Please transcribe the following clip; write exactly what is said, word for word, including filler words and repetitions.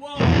Whoa.